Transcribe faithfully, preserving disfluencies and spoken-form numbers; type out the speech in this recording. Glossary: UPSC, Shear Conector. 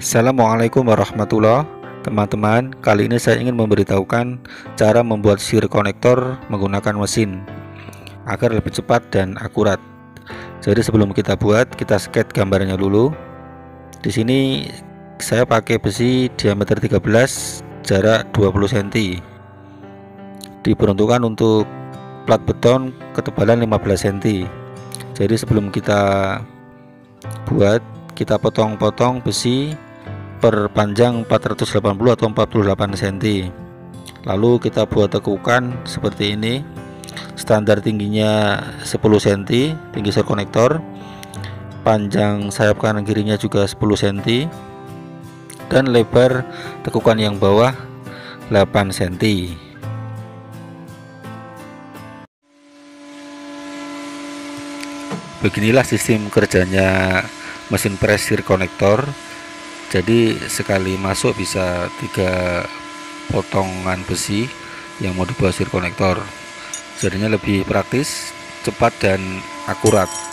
Assalamualaikum warahmatullahi wabarakatuh. Teman-teman, kali ini saya ingin memberitahukan cara membuat shear konektor menggunakan mesin agar lebih cepat dan akurat. Jadi sebelum kita buat, kita sketch gambarnya dulu. Di sini saya pakai besi diameter tiga belas, jarak dua puluh sentimeter, diperuntukkan untuk plat beton ketebalan lima belas sentimeter. Jadi sebelum kita buat, kita potong-potong besi per panjang empat ratus delapan puluh atau empat puluh delapan sentimeter. Lalu kita buat tekukan seperti ini. Standar tingginya sepuluh sentimeter, tinggi shear konektor. Panjang sayap kanan kirinya juga sepuluh sentimeter, dan lebar tekukan yang bawah delapan sentimeter. Beginilah sistem kerjanya mesin press shear konektor. Jadi sekali masuk bisa tiga potongan besi yang mau dibuat shear konektor. Jadinya lebih praktis, cepat, dan akurat.